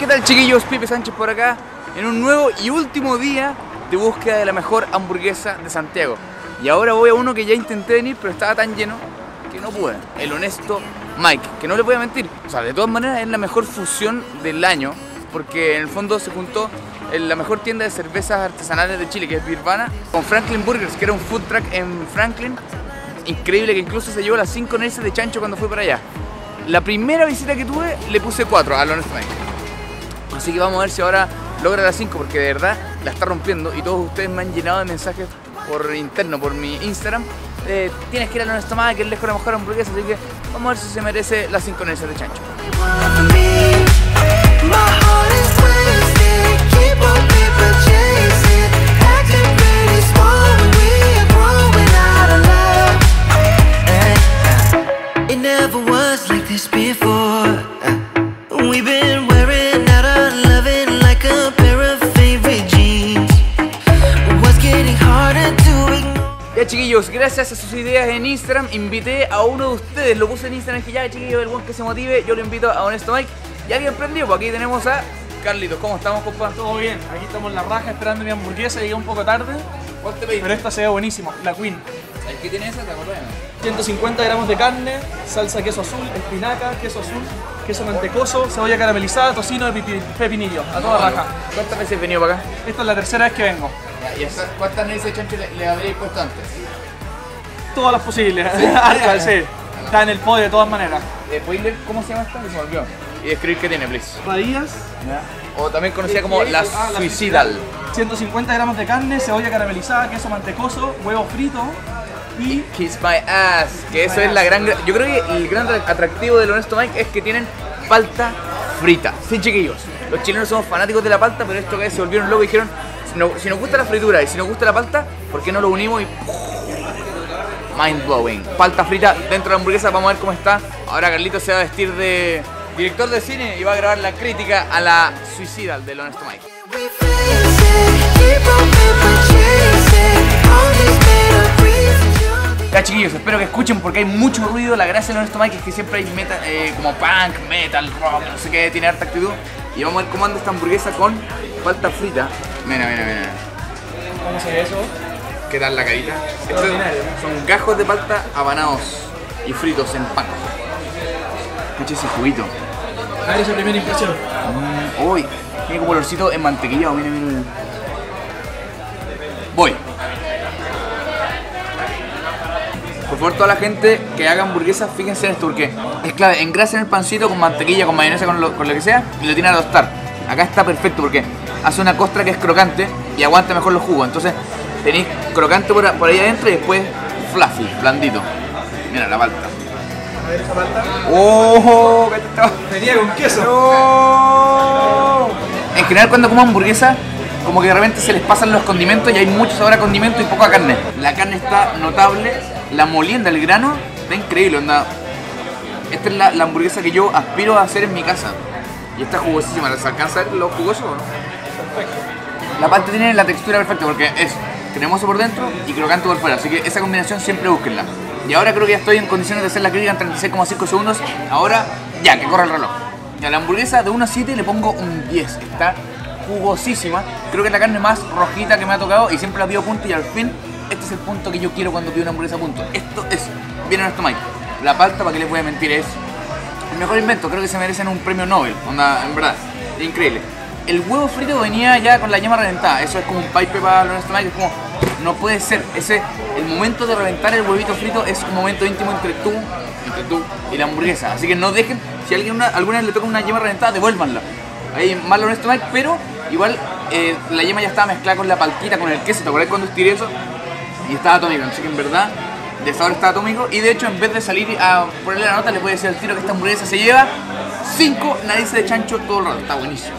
¿Qué tal, chiquillos? Pipe Sánchez por acá en un nuevo y último día de búsqueda de la mejor hamburguesa de Santiago. Y ahora voy a uno que ya intenté venir, pero estaba tan lleno que no pude. El Honesto Mike, que no le voy a mentir. O sea, de todas maneras es la mejor fusión del año, porque en el fondo se juntó en la mejor tienda de cervezas artesanales de Chile, que es Beervana, con Franklin Burgers, que era un food truck en Franklin. Increíble, que incluso se llevó las 5 nueces de Chancho cuando fue para allá. La primera visita que tuve le puse 4 al Honesto Mike. Así que vamos a ver si ahora logra las 5, porque de verdad la está rompiendo y todos ustedes me han llenado de mensajes por interno, por mi Instagram. Tienes que ir al Honesto Mike, que él les la mejor hamburguesa, así que vamos a ver si se merece las 5 nueces de Chancho. Ya, chiquillos, gracias a sus ideas en Instagram invité a uno de ustedes, lo puse en Instagram, que ya, chiquillos, el buen que se motive, yo lo invito a Honesto Mike. Y alguien prendió, pues aquí tenemos a Carlitos. ¿Cómo estamos, compa? Todo bien, aquí estamos en la raja esperando mi hamburguesa, llegué un poco tarde. ¿Cuál te pediste? Pero esta se ve buenísima, la Queen. ¿Qué tiene esa? ¿Te acordás? 150 gramos de carne, salsa queso azul, espinaca, queso azul, queso mantecoso, cebolla caramelizada, tocino de pepinillo, a toda raja. ¿Cuántas veces has venido para acá? Esta es la tercera vez que vengo. Ya, ¿y cuántas veces de chancho le habréis puesto antes? Todas las posibles, sí. Arca, sí. Está en el podio de todas maneras. ¿Puedes leer cómo se llama esta? Se me olvidó. Y describir qué tiene, please. Radillas. O también conocida como la suicidal. 150 gramos de carne, cebolla caramelizada, queso mantecoso, huevo frito y... Kiss my ass, que eso es la gran... Yo creo que el gran atractivo del Honesto Mike es que tienen palta frita. Sí, chiquillos, los chilenos somos fanáticos de la palta, pero esto que se volvieron locos y dijeron, si nos gusta la fritura y si nos gusta la palta, ¿por qué no lo unimos? Y mind blowing, palta frita dentro de la hamburguesa. Vamos a ver cómo está. Ahora Carlitos se va a vestir de director de cine y va a grabar la crítica a la suicidal del Honesto Mike. Ya, chiquillos, espero que escuchen porque hay mucho ruido. La gracia del Honesto Mike es que siempre hay metal, como punk, metal, rock, no sé qué, tiene harta actitud. Y vamos a ver cómo anda esta hamburguesa con palta frita. Mira, mira, mira. ¿Cómo se ve eso? ¿Qué tal la carita? Estos son gajos de palta abanados y fritos en pan. Escucha ese juguito. A ver esa primera impresión. Uy, tiene como olorcito en mantequillado, mira, mira, mira. Voy. Por favor, toda la gente que haga hamburguesas, fíjense en esto porque es clave. Engrasen el pancito con mantequilla, con mayonesa, con lo que sea, y lo tienen a tostar. Acá está perfecto porque hace una costra que es crocante y aguanta mejor los jugos. Entonces tenéis crocante por ahí adentro y después fluffy, blandito. Mira la palta. A ver esa palta. ¡Oh! Venía con queso. ¡No! En general cuando como hamburguesa, como que de repente se les pasan los condimentos y hay mucho sabor a condimento y poco a carne. La carne está notable, la molienda, el grano, está increíble, onda. Esta es la hamburguesa que yo aspiro a hacer en mi casa. Y está jugosísima, ¿les alcanza a ver lo jugoso o no? Perfecto. La palta tiene la textura perfecta porque es cremoso por dentro y crocante por fuera, así que esa combinación siempre búsquenla. Y ahora creo que ya estoy en condiciones de hacer la crítica en 36,5 segundos. Ahora, ya, que corre el reloj. Y a la hamburguesa de 1 a 7 le pongo un 10. Está jugosísima. Creo que es la carne más rojita que me ha tocado y siempre la pido punto y al fin, este es el punto que yo quiero cuando pido una hamburguesa a punto. Esto es, viene Honesto Mike. La palta, para que les voy a mentir, es el mejor invento. Creo que se merecen un premio Nobel, onda, en verdad, increíble. El huevo frito venía ya con la llama reventada. Eso es como un pipe para el Honesto Mike, es como... No puede ser, ese, el momento de reventar el huevito frito es un momento íntimo entre tú y la hamburguesa. Así que no dejen, si a alguna vez le toca una yema reventada, devuélvanla. Ahí mal Honesto Mike, pero igual la yema ya estaba mezclada con la paltita, con el queso. ¿Te acordás cuando estiré eso? Y estaba atómico, así que en verdad, de sabor está atómico. Y de hecho, en vez de salir a ponerle la nota, le voy a decir al tiro que esta hamburguesa se lleva 5 narices de chancho todo el rato. Está buenísimo.